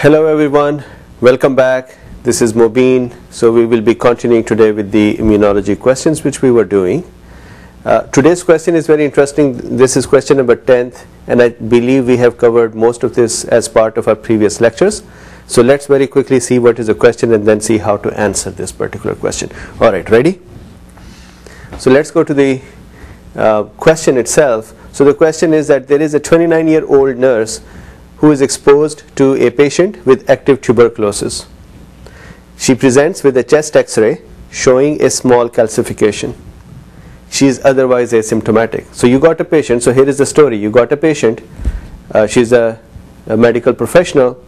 Hello everyone, welcome back. This is Mobeen. So we will be continuing today with the immunology questions which we were doing. Today's question is very interesting. This is question number 10th, and I believe we have covered most of this as part of our previous lectures. So let's very quickly see what is the question and then see how to answer this particular question. Alright, ready? So let's go to the question itself. So the question is that there is a 29-year-old nurse who is exposed to a patient with active tuberculosis. She presents with a chest x-ray showing a small calcification. She is otherwise asymptomatic. So you got a patient, so here is the story. You got a patient, she's a medical professional,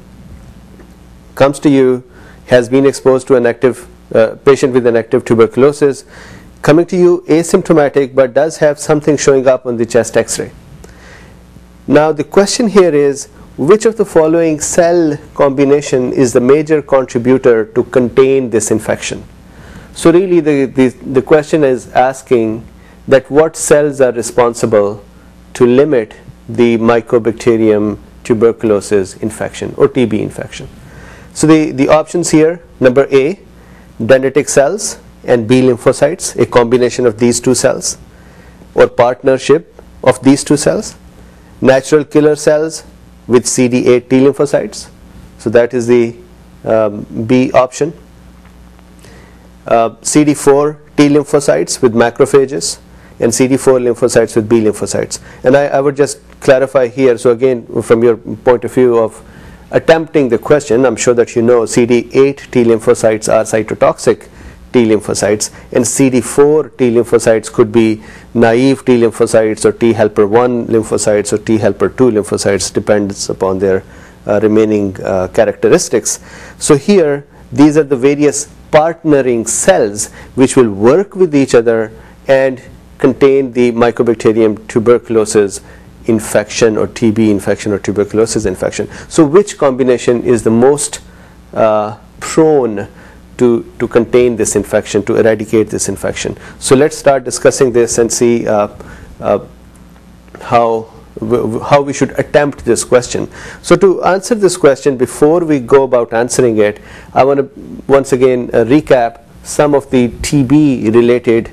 comes to you, has been exposed to an active patient with an active tuberculosis, coming to you asymptomatic but does have something showing up on the chest x-ray. Now the question here is, which of the following cell combination is the major contributor to contain this infection? So really the question is asking that what cells are responsible to limit the Mycobacterium tuberculosis infection or TB infection. So the options here, number A, dendritic cells and B lymphocytes, a combination of these two cells or partnership of these two cells, natural killer cells with CD8 T lymphocytes, so that is the B option. CD4 T lymphocytes with macrophages and CD4 lymphocytes with B lymphocytes. And I would just clarify here, so again from your point of view of attempting the question, I'm sure that you know CD8 T lymphocytes are cytotoxic T lymphocytes, and CD4 T lymphocytes could be naive T lymphocytes or T helper 1 lymphocytes or T helper 2 lymphocytes, depends upon their remaining characteristics. So here these are the various partnering cells which will work with each other and contain the Mycobacterium tuberculosis infection or TB infection or tuberculosis infection. So which combination is the most prone to contain this infection, to eradicate this infection? So let's start discussing this and see how we should attempt this question. So to answer this question, before we go about answering it, I want to once again recap some of the TB related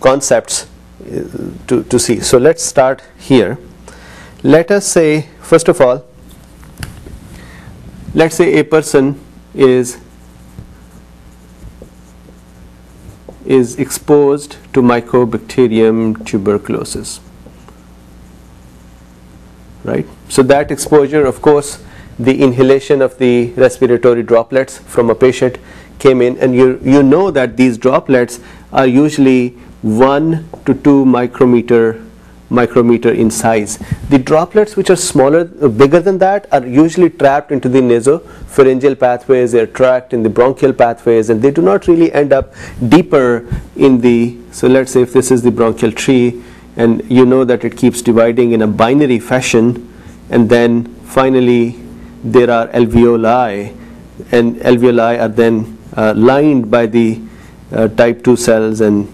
concepts to see. So let's start here. Let us say, first of all, let's say a person is exposed to Mycobacterium tuberculosis, right? So that exposure, of course, the inhalation of the respiratory droplets from a patient came in, and you know that these droplets are usually 1 to 2 micrometer in size. The droplets which are smaller, bigger than that, are usually trapped into the nasopharyngeal pathways, they are trapped in the bronchial pathways, and they do not really end up deeper in the, so let's say if this is the bronchial tree, and you know that it keeps dividing in a binary fashion, and then finally there are alveoli, and alveoli are then lined by the type 2 cells and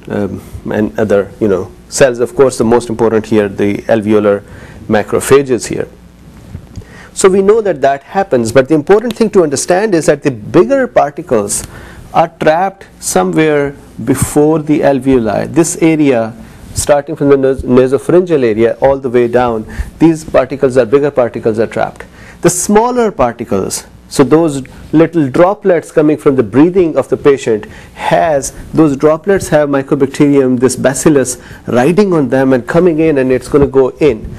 other, you know, cells. Of course, the most important here, the alveolar macrophages here. So we know that that happens, but the important thing to understand is that the bigger particles are trapped somewhere before the alveoli. This area, starting from the nasopharyngeal area all the way down, these particles are, bigger particles are trapped. The smaller particles, so those little droplets coming from the breathing of the patient, those droplets have Mycobacterium, this bacillus, riding on them and coming in, and it's going to go in.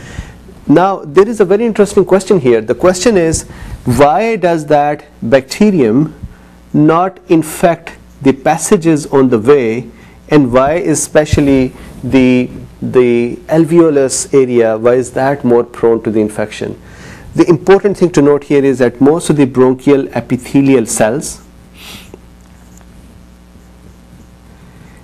Now there is a very interesting question here. The question is, why does that bacterium not infect the passages on the way, and why is especially the alveolus area, why is that more prone to the infection? The important thing to note here is that most of the bronchial epithelial cells,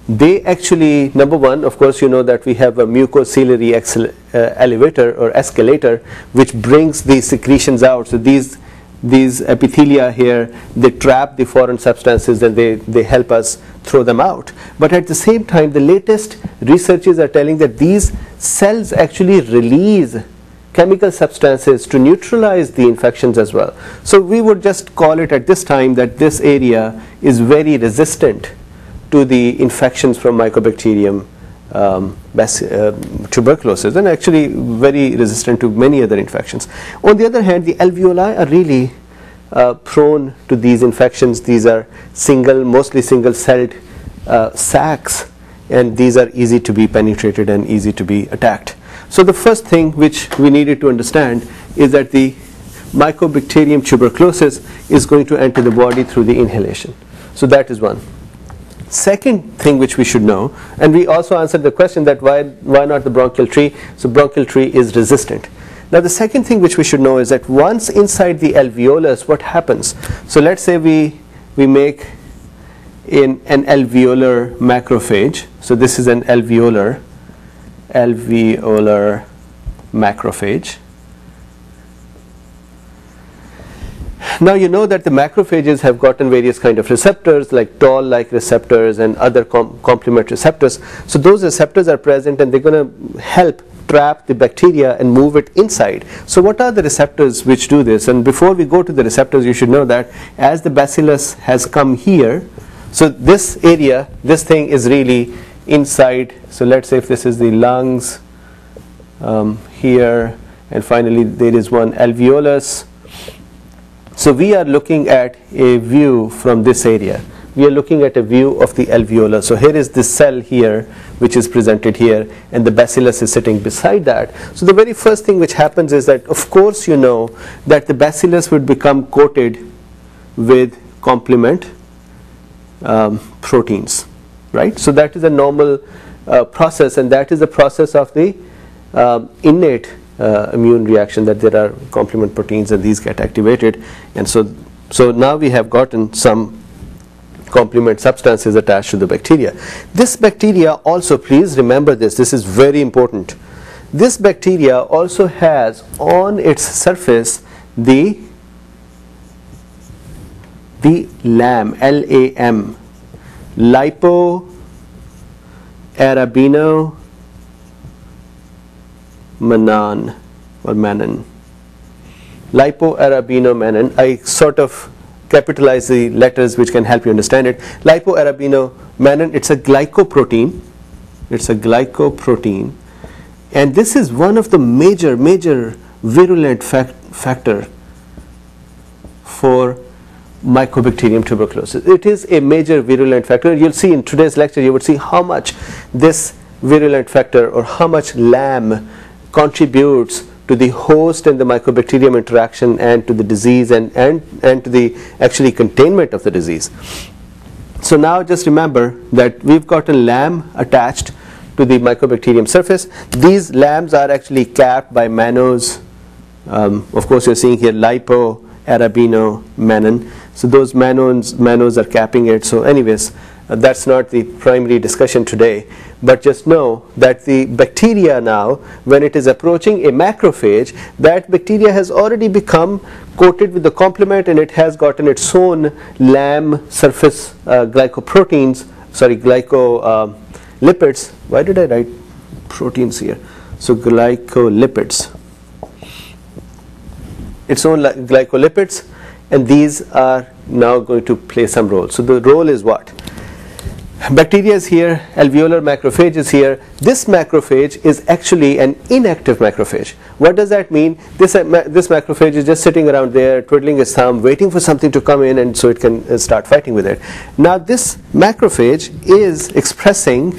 they actually, number one, of course, you know that we have a mucociliary elevator or escalator which brings these secretions out. So these epithelia here, they trap the foreign substances and they help us throw them out. But at the same time, the latest researches are telling that these cells actually release chemical substances to neutralize the infections as well. So we would just call it at this time that this area is very resistant to the infections from Mycobacterium tuberculosis, and actually very resistant to many other infections. On the other hand, the alveoli are really prone to these infections. These are single, mostly single-celled sacs, and these are easy to be penetrated and easy to be attacked. So the first thing which we needed to understand is that the Mycobacterium tuberculosis is going to enter the body through the inhalation. So that is one. Second thing which we should know, and we also answered the question that why not the bronchial tree? So bronchial tree is resistant. Now the second thing which we should know is that once inside the alveolus, what happens? So let's say we make an alveolar macrophage. So this is an alveolar macrophage. Now you know that the macrophages have gotten various kind of receptors, like Toll-like receptors and other complement receptors. So those receptors are present, and they're going to help trap the bacteria and move it inside. So what are the receptors which do this? And before we go to the receptors, you should know that as the bacillus has come here, so this area, this thing is really inside. So let's say if this is the lungs here, and finally there is one alveolus. So we are looking at a view from this area. We are looking at a view of the alveolus. So here is this cell here, which is presented here, and the bacillus is sitting beside that. So the very first thing which happens is that, of course, you know that the bacillus would become coated with complement proteins, right? So that is a normal process, and that is the process of the innate immune reaction, that there are complement proteins and these get activated. And so now we have gotten some complement substances attached to the bacteria. This bacteria also, please remember this is very important. This bacteria also has on its surface the LAM, L-A-M, Lipoarabinomannan or mannan. Lipoarabinomannan. I sort of capitalize the letters which can help you understand it. Lipoarabinomannan, it's a glycoprotein. It's a glycoprotein. And this is one of the major, major virulent factor for Mycobacterium tuberculosis. It is a major virulent factor. You'll see in today's lecture, you would see how much this virulent factor or how much LAM contributes to the host and the mycobacterium interaction and to the disease and to the actually containment of the disease. So now just remember that we've got a LAM attached to the mycobacterium surface. These LAMs are actually capped by mannose. Of course, you're seeing here lipoarabinomannan. So those mannose are capping it. So anyways, that's not the primary discussion today. But just know that the bacteria now, when it is approaching a macrophage, that bacteria has already become coated with the complement, and it has gotten its own LAM surface glycolipids. Why did I write proteins here? So glycolipids. Its own glycolipids, and these are now going to play some role. So the role is what? Bacteria is here, alveolar macrophage is here. This macrophage is actually an inactive macrophage. What does that mean? This macrophage is just sitting around there, twiddling its thumb, waiting for something to come in, and so it can start fighting with it. Now this macrophage is expressing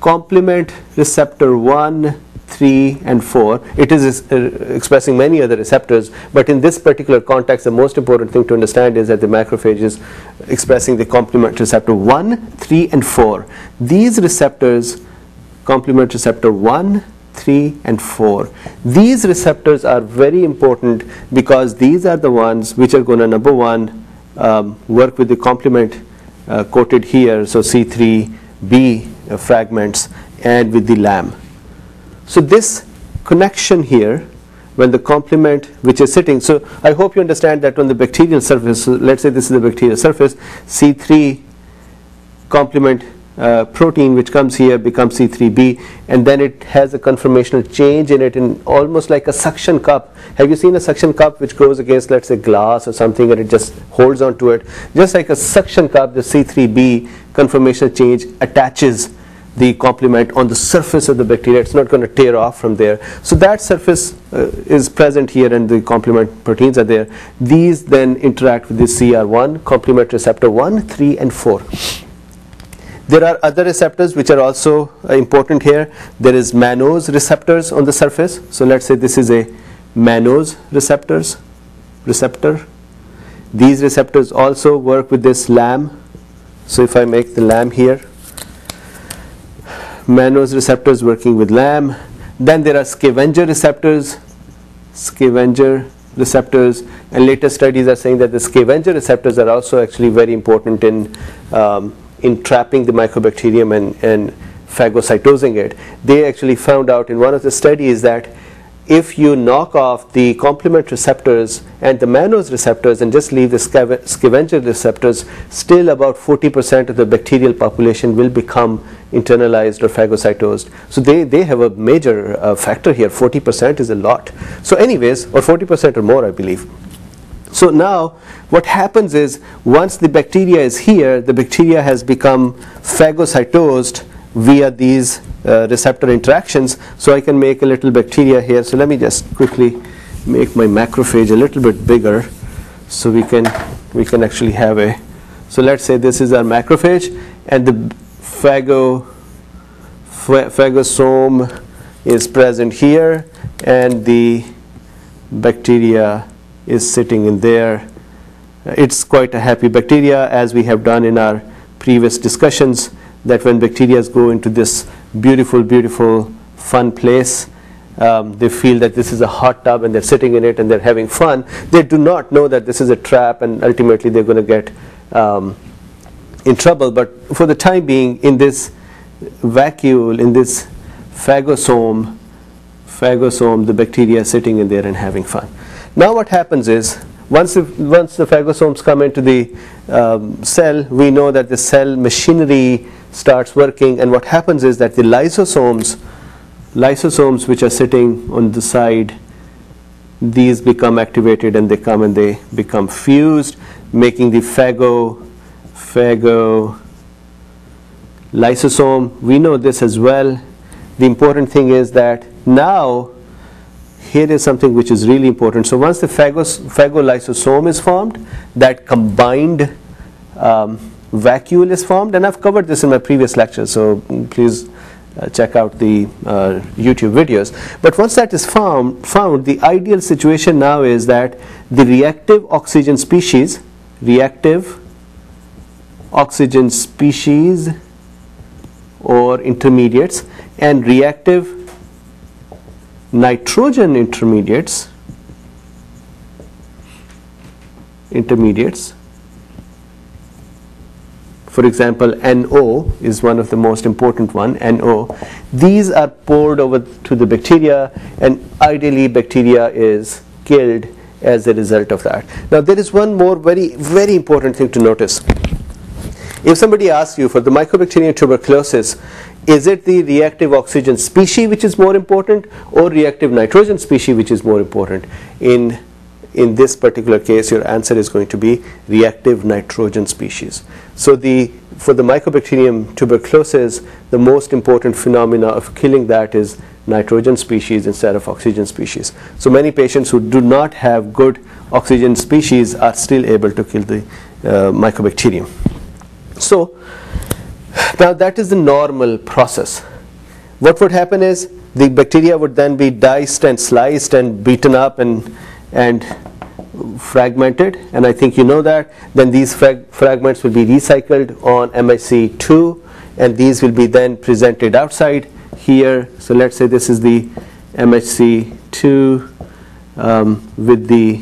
complement receptor 1, 3, and 4. It is expressing many other receptors, but in this particular context, the most important thing to understand is that the macrophage is expressing the complement receptor 1, 3, and 4. These receptors, complement receptor 1, 3, and 4, these receptors are very important because these are the ones which are going to, number one, work with the complement coated here, so C3b fragments, and with the LAM. So this connection here, when the complement which is sitting, so I hope you understand that on the bacterial surface, so let's say this is the bacterial surface, C3 complement protein which comes here becomes C3b, and then it has a conformational change in it, in almost like a suction cup. Have you seen a suction cup which goes against, let's say, glass or something, and it just holds on to it? Just like a suction cup, the C3b conformational change attaches the complement on the surface of the bacteria. It's not going to tear off from there. So that surface is present here, and the complement proteins are there. These then interact with the CR1, complement receptor 1, 3 and 4. There are other receptors which are also important here. There is mannose receptors on the surface. So let's say this is a mannose receptor. These receptors also work with this LAM. So if I make the LAM here, mannose receptors working with LAM. Then there are scavenger receptors, and later studies are saying that the scavenger receptors are also actually very important in trapping the mycobacterium and phagocytosing it. They actually found out in one of the studies that if you knock off the complement receptors and the mannose receptors and just leave the scavenger receptors, still about 40% of the bacterial population will become internalized or phagocytosed. So they have a major factor here. 40% is a lot. So anyways, or 40% or more, I believe. So now what happens is, once the bacteria is here, the bacteria has become phagocytosed via these receptor interactions. So I can make a little bacteria here. So let me just quickly make my macrophage a little bit bigger so we can actually have a, so let's say this is our macrophage, and the phagosome is present here, and the bacteria is sitting in there. It's quite a happy bacteria, as we have done in our previous discussions, that when bacteria go into this beautiful, beautiful, fun place, they feel that this is a hot tub and they're sitting in it and they're having fun. They do not know that this is a trap, and ultimately they're going to get in trouble. But for the time being, in this vacuole, in this phagosome, the bacteria are sitting in there and having fun. Now what happens is, once the phagosomes come into the cell, we know that the cell machinery starts working, and what happens is that the lysosomes which are sitting on the side, these become activated, and they come and they become fused, making the phagolysosome. We know this as well. The important thing is that now here is something which is really important. So once the phagolysosome is formed, that combined vacuole is formed, and I've covered this in my previous lecture, so please check out the YouTube videos. But once that is found, the ideal situation now is that the reactive oxygen species or intermediates and reactive nitrogen intermediates, for example NO is one of the most important one, NO, these are poured over to the bacteria, and ideally bacteria is killed as a result of that. Now there is one more very, very important thing to notice. If somebody asks you, for the Mycobacterium tuberculosis, is it the reactive oxygen species which is more important, or reactive nitrogen species which is more important? In this particular case, your answer is going to be reactive nitrogen species. So for the Mycobacterium tuberculosis, the most important phenomena of killing that is nitrogen species instead of oxygen species. So many patients who do not have good oxygen species are still able to kill the Mycobacterium. So now that is the normal process. What would happen is the bacteria would then be diced and sliced and beaten up and fragmented, and I think you know that. Then these fragments will be recycled on MHC2, and these will be then presented outside here. So let's say this is the MHC2 with the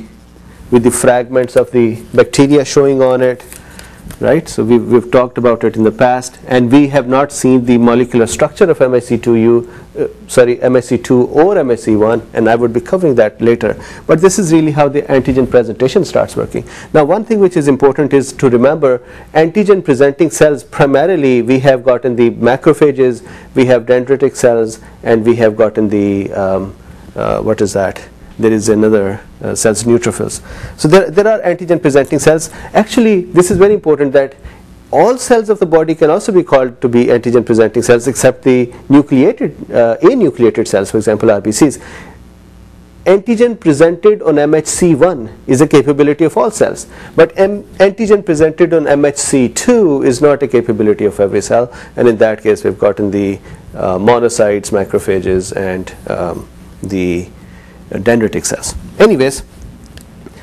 fragments of the bacteria showing on it. right? So we've talked about it in the past, and we have not seen the molecular structure of MHC2 or MHC1, and I would be covering that later. But this is really how the antigen presentation starts working. Now, one thing which is important is to remember antigen presenting cells, primarily we have gotten the macrophages, we have dendritic cells, and we have gotten the what is that? There is another cells, neutrophils. So there are antigen presenting cells. Actually, this is very important that all cells of the body can also be called to be antigen presenting cells, except the nucleated, anucleated cells, for example RBCs. Antigen presented on MHC1 is a capability of all cells, but antigen presented on MHC2 is not a capability of every cell, and in that case we've gotten the monocytes, macrophages, and the dendritic cells. Anyways,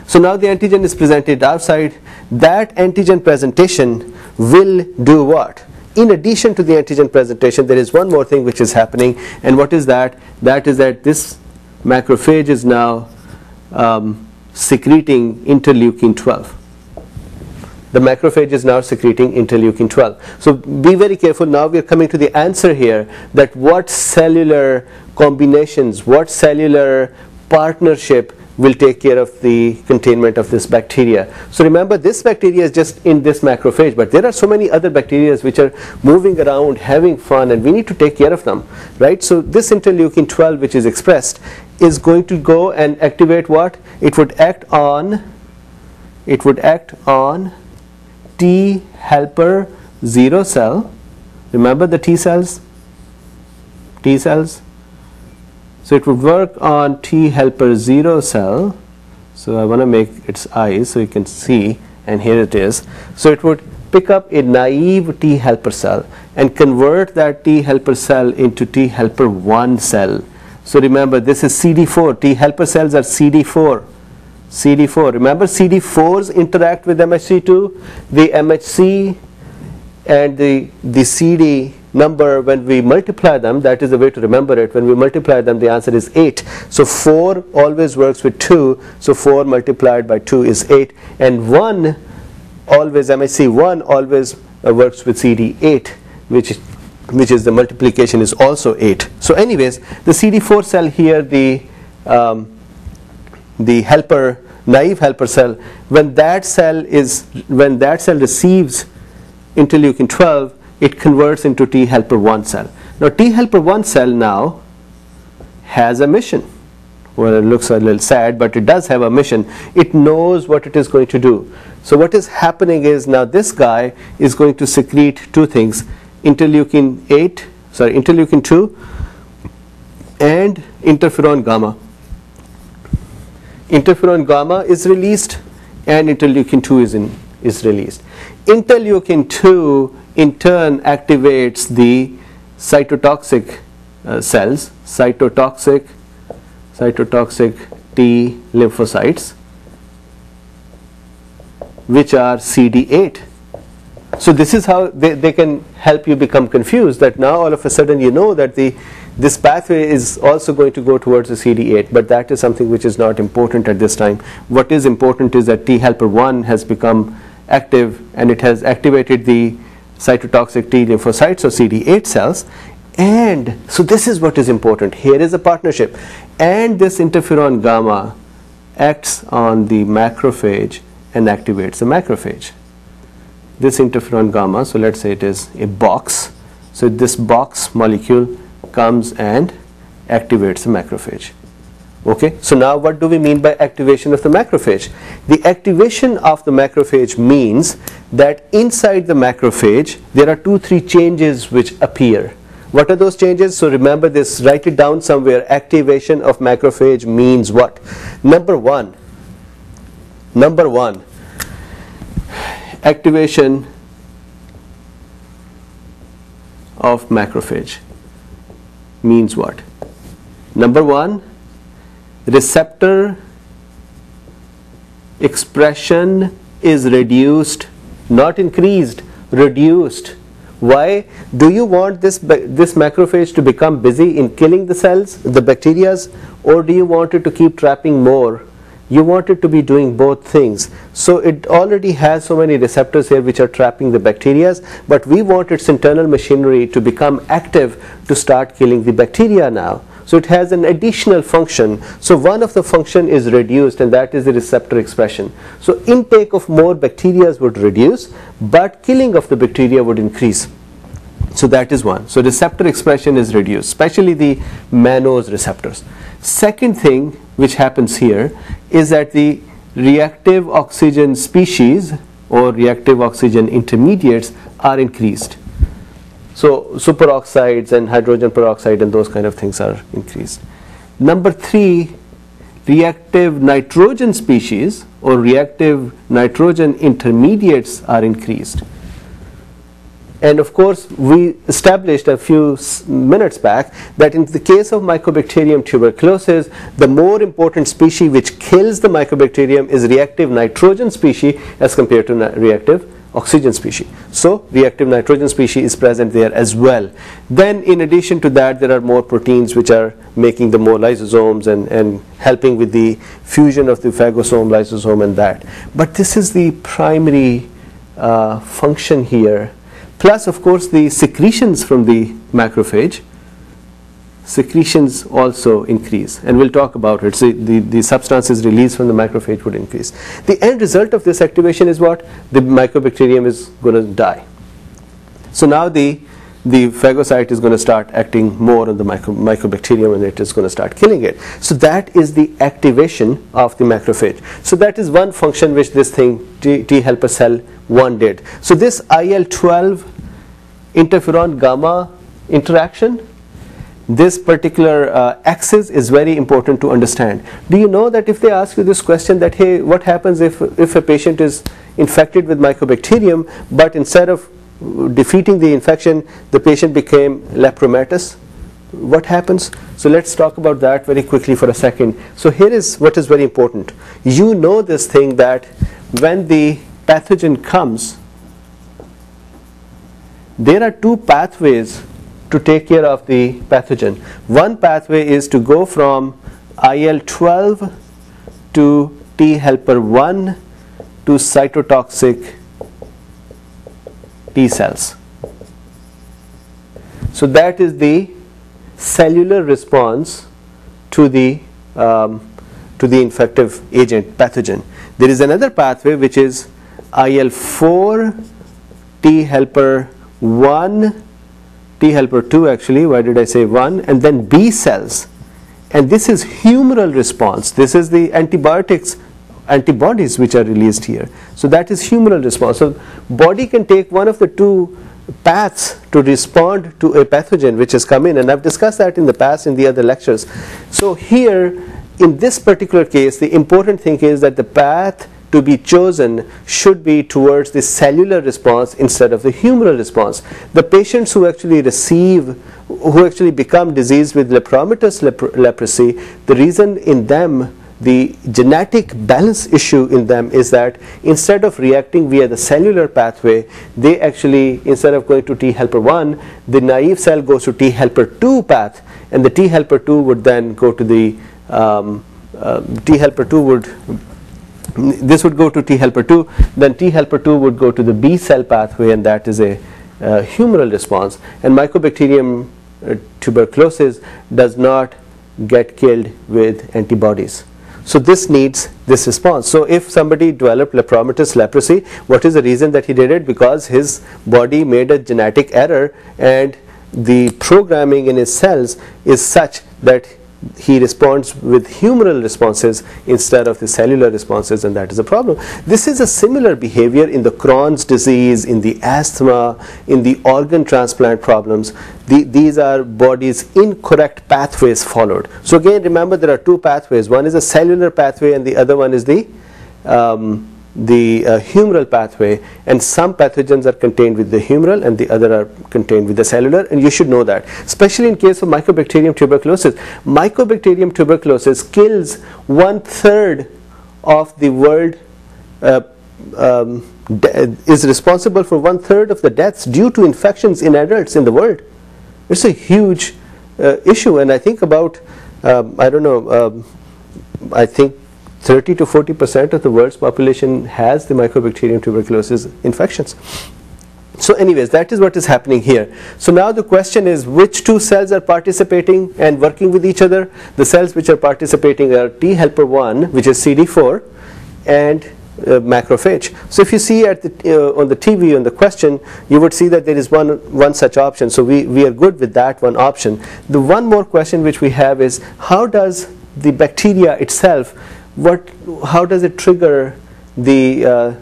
so now the antigen is presented outside. That antigen presentation will do what? In addition to the antigen presentation, there is one more thing which is happening, and what is that? That is that this macrophage is now secreting interleukin-12. The macrophage is now secreting interleukin-12. So be very careful. Now we are coming to the answer here, that what cellular combinations, what cellular partnership will take care of the containment of this bacteria. So remember, this bacteria is just in this macrophage, but there are so many other bacteria which are moving around, having fun, and we need to take care of them, right? So this interleukin-12 which is expressed is going to go and activate what? It would act on T helper 0 cell. Remember the T cells. So it would work on T helper 0 cell. So I want to make its eyes so you can see, and here it is. So it would pick up a naive T helper cell and convert that T helper cell into T helper 1 cell. So remember, this is CD4. T helper cells are CD4. Remember, CD4s interact with MHC2, the MHC and the CD number. When we multiply them, that is the way to remember it. When we multiply them, the answer is 8. So 4 always works with 2, so 4 multiplied by 2 is 8, and 1 always, MHC1 always works with CD8, which is the multiplication is also 8. So anyways, the CD4 cell here, the helper, naive helper cell, when that cell receives interleukin-12, it converts into T helper 1 cell. Now T helper 1 cell now has a mission. Well, it looks a little sad, but it does have a mission. It knows what it is going to do. So what is happening is, now this guy is going to secrete two things, interleukin-2 and interferon gamma. Interferon gamma is released and interleukin-2 is released. Interleukin-2 in turn activates the cytotoxic cells, cytotoxic T lymphocytes, which are CD8. So this is how they can help you become confused, that now all of a sudden you know that this pathway is also going to go towards the CD8, but that is something which is not important at this time. What is important is that T helper 1 has become active, and it has activated the cytotoxic T lymphocytes, or CD8 cells, and so this is what is important. Here is a partnership, and this interferon gamma acts on the macrophage and activates the macrophage. This interferon gamma, so let's say it is a box, so this box molecule comes and activates the macrophage. Okay, so now what do we mean by activation of the macrophage? The activation of the macrophage means that inside the macrophage there are 2-3 changes which appear. What are those changes? So remember this, write it down somewhere. Activation of macrophage means what? Number one, activation of macrophage means what? Number one, receptor expression is reduced, not increased, reduced. Why? Do you want this macrophage to become busy in killing the cells, the bacterias, or do you want it to keep trapping more? you want it to be doing both things. So it already has so many receptors here which are trapping the bacteria, but we want its internal machinery to become active to start killing the bacteria now. So it has an additional function. So one of the function is reduced, and that is the receptor expression. So intake of more bacteria would reduce, but killing of the bacteria would increase. So that is one. So receptor expression is reduced, especially the mannose receptors. Second thing which happens here is that the reactive oxygen species or reactive oxygen intermediates are increased. So superoxides and hydrogen peroxide and those kind of things are increased. Number three, reactive nitrogen species or reactive nitrogen intermediates are increased. And of course, we established a few minutes back that in the case of Mycobacterium tuberculosis, the more important species which kills the Mycobacterium is reactive nitrogen species as compared to reactive oxygen species. So reactive nitrogen species is present there as well. Then in addition to that, there are more proteins which are making the more lysosomes and helping with the fusion of the phagosome, lysosome and that. But this is the primary function here. Plus, of course, the secretions from the macrophage, secretions also increase. And we'll talk about it. So the substances released from the macrophage would increase. The end result of this activation is what? The Mycobacterium is going to die. So now the phagocyte is going to start acting more on the Mycobacterium, and it is going to start killing it. So that is the activation of the macrophage. So that is one function which this thing, T helper cell 1 did. So this IL-12 interferon gamma interaction, this particular axis is very important to understand. Do you know that if they ask you this question that, hey, what happens if a patient is infected with Mycobacterium, but instead of defeating the infection, the patient became lepromatous? What happens? So let's talk about that very quickly for a second. So here is what is very important. You know this thing that when the pathogen comes, there are two pathways to take care of the pathogen. One pathway is to go from IL-12 to T helper 1 to cytotoxic T cells. So that is the cellular response to the infective agent pathogen. There is another pathway which is IL-4 T helper 1, T helper 2 actually, why did I say 1, and then B cells. And this is humoral response. This is the antibodies which are released here. So that is humoral response. So body can take one of the two paths to respond to a pathogen which has come in, and I've discussed that in the past in the other lectures. So here in this particular case, the important thing is that the path to be chosen should be towards the cellular response instead of the humoral response. The patients who actually become diseased with lepromatous leprosy, the reason in them, the genetic balance issue in them is that instead of reacting via the cellular pathway, they actually, instead of going to T helper 1, the naive cell goes to T helper 2 path, and the T helper 2 would then go to the T helper 2, then T helper 2 would go to the B cell pathway, and that is a humoral response. And Mycobacterium tuberculosis does not get killed with antibodies. So this needs this response. So if somebody developed lepromatous leprosy, what is the reason that he did it? Because his body made a genetic error, and the programming in his cells is such that he responds with humoral responses instead of the cellular responses, and that is a problem. This is a similar behavior in the Crohn's disease, in the asthma, in the organ transplant problems. These are body's incorrect pathways followed. So again, remember there are two pathways. One is a cellular pathway, and the other one is the humoral pathway, and some pathogens are contained with the humoral and the other are contained with the cellular, and you should know that, especially in case of Mycobacterium tuberculosis. Mycobacterium tuberculosis kills 1/3 of the world, is responsible for 1/3 of the deaths due to infections in adults in the world. It's a huge issue, and I think about, I don't know, I think 30 to 40% of the world's population has the Mycobacterium tuberculosis infections. So anyways, that is what is happening here. So now the question is, which two cells are participating and working with each other? The cells which are participating are T helper 1, which is CD4, and macrophage. So if you see at the, on the TV on the question, you would see that there is one such option. So we are good with that one option. The one more question which we have is, how does the bacteria itself, how does it trigger the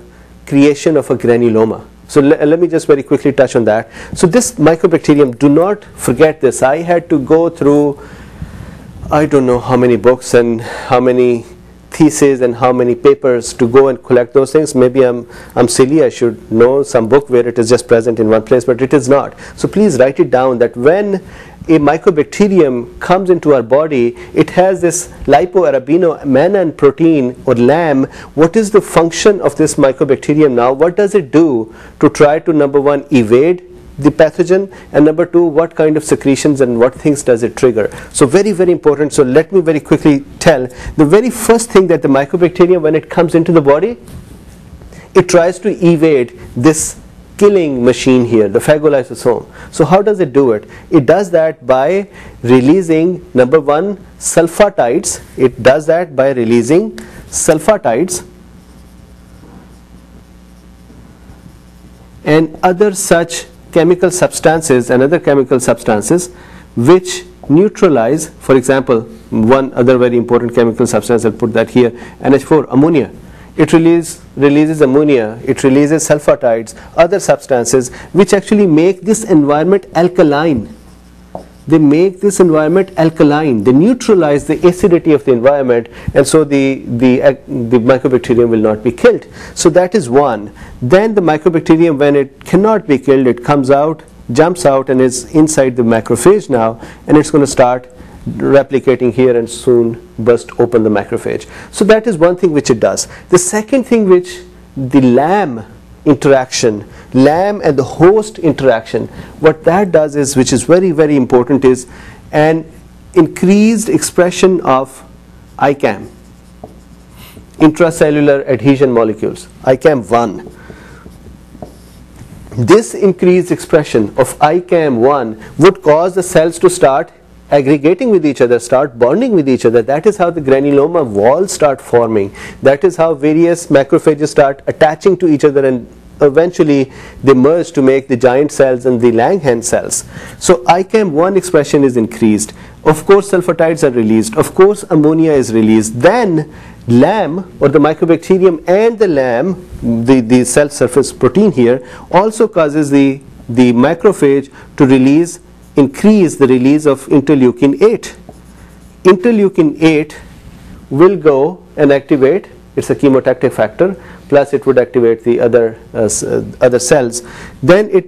creation of a granuloma? So let me just very quickly touch on that. So this Mycobacterium, do not forget this. I had to go through I don't know how many books and how many theses and how many papers to go and collect those things. Maybe I'm silly, I should know some book where it is just present in one place, but it is not. So please write it down that when a Mycobacterium comes into our body, it has this Lipoarabinomannan protein or LAM. What is the function of this Mycobacterium now? What does it do to try to, number one, evade the pathogen, and number two, what kind of secretions and what things does it trigger? So very, very important. So let me very quickly tell. The very first thing that the Mycobacterium, when it comes into the body, it tries to evade this killing machine here, the phagolysosome. So how does it do it? It does that by releasing, number one, sulfatides. It does that by releasing sulfatides and other such chemical substances which neutralize, for example, one other very important chemical substance, I'll put that here, NH4, ammonia. It releases ammonia, it releases sulfatides, other substances which actually make this environment alkaline. They make this environment alkaline. They neutralize the acidity of the environment, and so the Mycobacterium will not be killed. So that is one. Then the Mycobacterium, when it cannot be killed, it comes out, jumps out, and is inside the macrophage now, and it's going to start replicating here and soon burst open the macrophage. So that is one thing which it does. The second thing which the LAM interaction, LAM and the host interaction, what that does is, which is very, very important, is an increased expression of ICAM, intracellular adhesion molecules, ICAM-1. This increased expression of ICAM-1 would cause the cells to start aggregating with each other, start bonding with each other. That is how the granuloma walls start forming. That is how various macrophages start attaching to each other, and eventually they merge to make the giant cells and the Langerhans cells. So ICAM-1 expression is increased. Of course, sulfatides are released. Of course, ammonia is released. Then LAM, or the Mycobacterium, and the LAM, the cell surface protein here, also causes the macrophage to increase the release of interleukin-8. Interleukin-8 will go and activate, it's a chemotactic factor, plus it would activate the other cells. Then it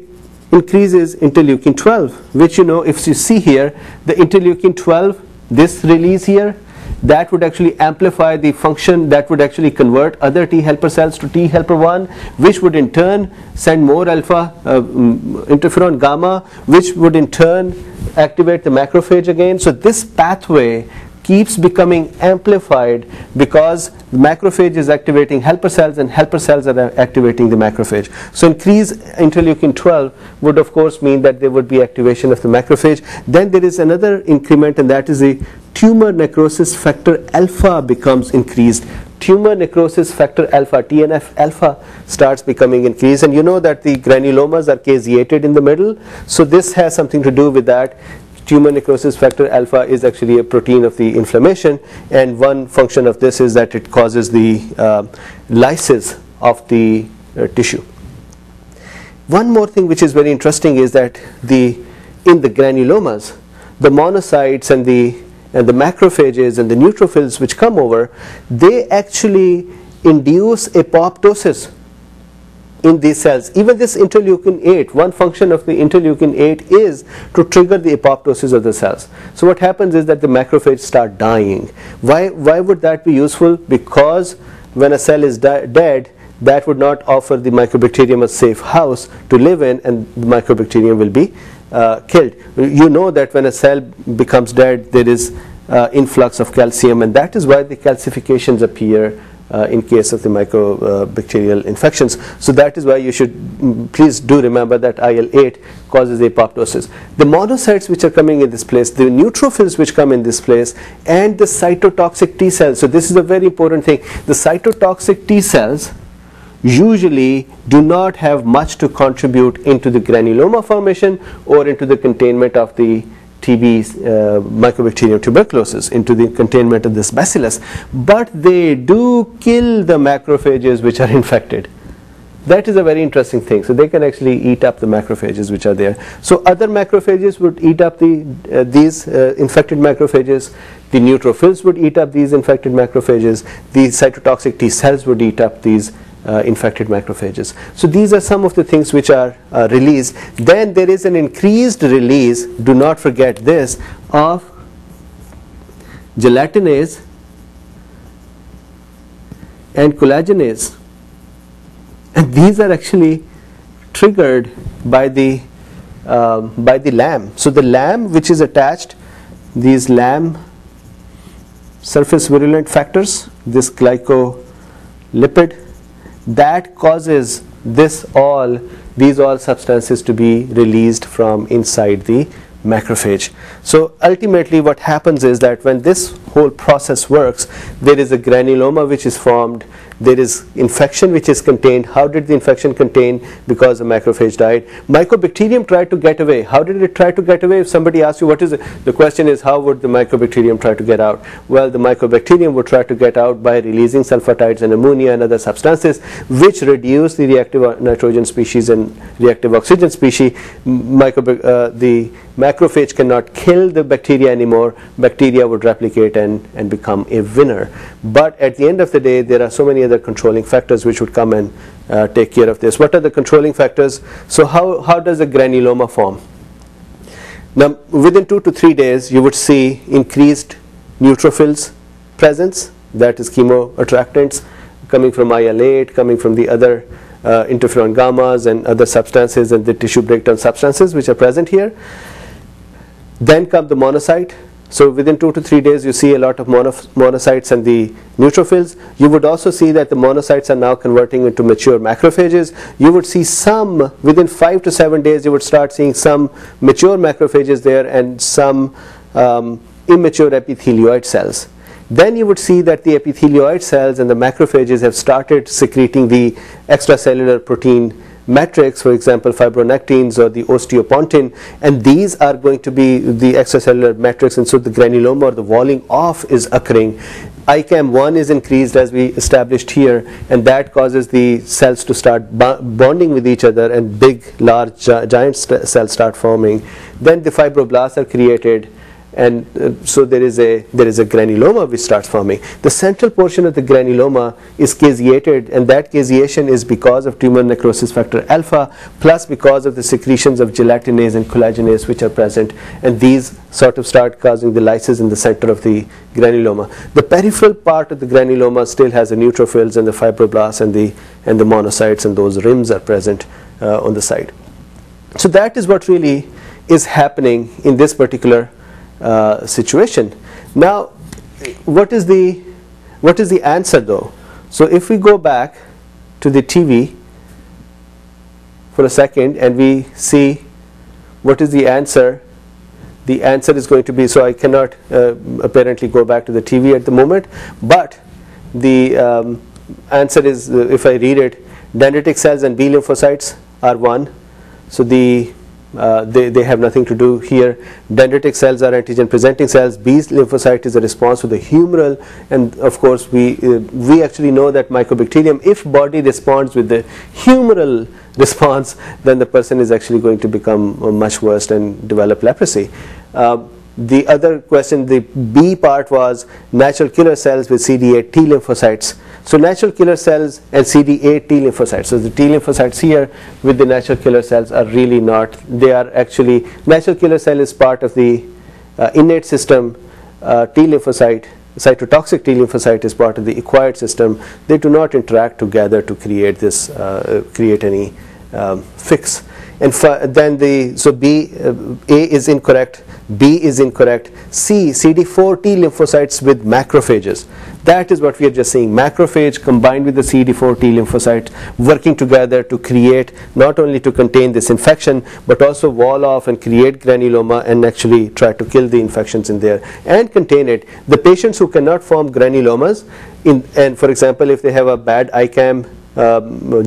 increases interleukin-12, which, you know, if you see here, the interleukin-12, this release here, that would actually amplify the function, that would actually convert other T helper cells to T helper 1, which would in turn send more alpha interferon gamma, which would in turn activate the macrophage again. So this pathway keeps becoming amplified because the macrophage is activating helper cells and helper cells are activating the macrophage. So increased interleukin-12 would of course mean that there would be activation of the macrophage. Then there is another increment, and that is the tumor necrosis factor alpha becomes increased. Tumor necrosis factor alpha, TNF alpha, starts becoming increased, and you know that the granulomas are caseated in the middle, so this has something to do with that. Tumor necrosis factor alpha is actually a protein of the inflammation, and one function of this is that it causes the lysis of the tissue. One more thing which is very interesting is that in the granulomas, the monocytes and the macrophages and the neutrophils which come over, they actually induce apoptosis in these cells. Even this interleukin-8, one function of the interleukin-8 is to trigger the apoptosis of the cells. So what happens is that the macrophages start dying. Why would that be useful? Because when a cell is dead, that would not offer the Mycobacterium a safe house to live in, and the Mycobacterium will be killed. You know that when a cell becomes dead, there is influx of calcium, and that is why the calcifications appear in case of the mycobacterial infections. So that is why you should please do remember that IL-8 causes apoptosis. The monocytes which are coming in this place, the neutrophils which come in this place, and the cytotoxic T cells. So this is a very important thing. The cytotoxic T cells usually do not have much to contribute into the granuloma formation or into the containment of the TB, Mycobacterium tuberculosis, into the containment of this bacillus, but they do kill the macrophages which are infected. That is a very interesting thing. So they can actually eat up the macrophages which are there. So other macrophages would eat up the these infected macrophages, the neutrophils would eat up these infected macrophages, the cytotoxic T cells would eat up these infected macrophages. So these are some of the things which are released. Then there is an increased release, do not forget this, of gelatinase and collagenase, and these are actually triggered by the LAM. So the LAM which is attached, these LAM surface virulent factors, this glycolipid, that causes this all, these all substances to be released from inside the macrophage. So ultimately what happens is that when this whole process works, there is a granuloma which is formed, there is infection which is contained. How did the infection contain? Because the macrophage died. Mycobacterium tried to get away. How did it try to get away? If somebody asks you what is it, the question is how would the mycobacterium try to get out? Well, the mycobacterium would try to get out by releasing sulfatides and ammonia and other substances which reduce the reactive nitrogen species and reactive oxygen species. The macrophage cannot kill the bacteria anymore. Bacteria would replicate and become a winner. But at the end of the day, there are so many other controlling factors which would come and take care of this. What are the controlling factors? So how does the granuloma form? Now within 2 to 3 days you would see increased neutrophils presence, that is chemoattractants coming from IL-8, coming from the other interferon gammas and other substances and the tissue breakdown substances which are present here. Then come the monocyte. So within 2 to 3 days you see a lot of monocytes and the neutrophils. You would also see that the monocytes are now converting into mature macrophages. You would see some, within 5 to 7 days you would start seeing some mature macrophages there and some immature epithelioid cells. Then you would see that the epithelioid cells and the macrophages have started secreting the extracellular protein matrix, for example fibronectins or the osteopontin, and these are going to be the extracellular matrix, and so the granuloma or the walling off is occurring. ICAM-1 is increased as we established here, and that causes the cells to start bonding with each other and big large giant cells start forming. Then the fibroblasts are created, and so there is a granuloma which starts forming. The central portion of the granuloma is caseated, and that caseation is because of tumor necrosis factor alpha plus because of the secretions of gelatinase and collagenase which are present, and these sort of start causing the lysis in the center of the granuloma. The peripheral part of the granuloma still has the neutrophils and the fibroblasts and the monocytes, and those rims are present on the side. So that is what really is happening in this particular situation. Now what is the answer though? So if we go back to the TV for a second and we see what is the answer, the answer is going to be, so I cannot apparently go back to the TV at the moment, but the answer is, if I read it, dendritic cells and B lymphocytes are one, so they have nothing to do here. Dendritic cells are antigen presenting cells. B lymphocyte is a response to the humoral, and of course we actually know that mycobacterium, if body responds with the humoral response, then the person is actually going to become much worse and develop leprosy. The other question, the B part, was natural killer cells with CD8 T lymphocytes. So natural killer cells and CD8 T lymphocytes. So the T lymphocytes here with the natural killer cells are really not, they are actually, natural killer cell is part of the innate system, T lymphocyte, cytotoxic T lymphocyte is part of the acquired system. They do not interact together to create this, create any fix. And then the, so B, A is incorrect. B is incorrect. C, CD4 T lymphocytes with macrophages. That is what we are just saying. Macrophage combined with the CD4 T lymphocytes working together to create, not only to contain this infection, but also wall off and create granuloma and actually try to kill the infections in there and contain it. The patients who cannot form granulomas, and for example, if they have a bad ICAM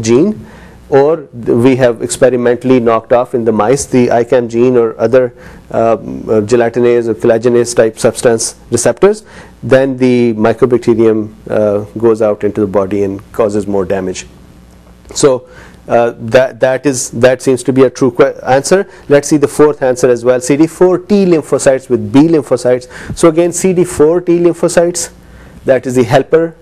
gene, or we have experimentally knocked off in the mice the ICAM gene or other gelatinase or collagenase type substance receptors, then the mycobacterium goes out into the body and causes more damage. So that seems to be a true answer. Let's see the fourth answer as well. CD4 T lymphocytes with B lymphocytes. So again, CD4 T lymphocytes, that is the helper,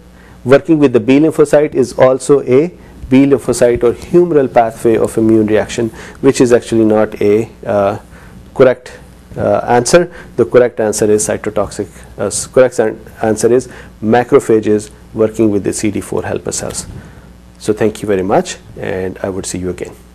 working with the B lymphocyte is also a B lymphocyte or humoral pathway of immune reaction, which is actually not a correct answer. The correct answer is cytotoxic. Correct answer is macrophages working with the CD4 helper cells. So thank you very much, and I would see you again.